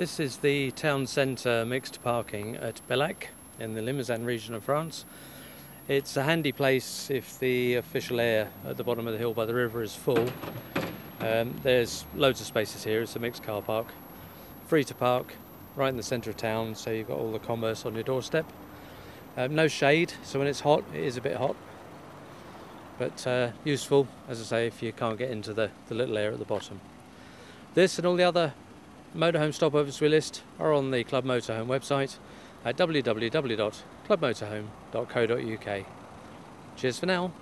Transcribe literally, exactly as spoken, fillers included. This is the town centre mixed parking at Bellac in the Limousin region of France. It's a handy place if the official air at the bottom of the hill by the river is full. Um, there's loads of spaces here. It's a mixed car park, free to park, right in the centre of town, so you've got all the commerce on your doorstep. Um, no shade, so when it's hot, it is a bit hot, but uh, useful, as I say, if you can't get into the, the little air at the bottom. This and all the other motorhome stopovers we list are on the Club Motorhome website at w w w dot club motorhome dot co dot u k. Cheers for now.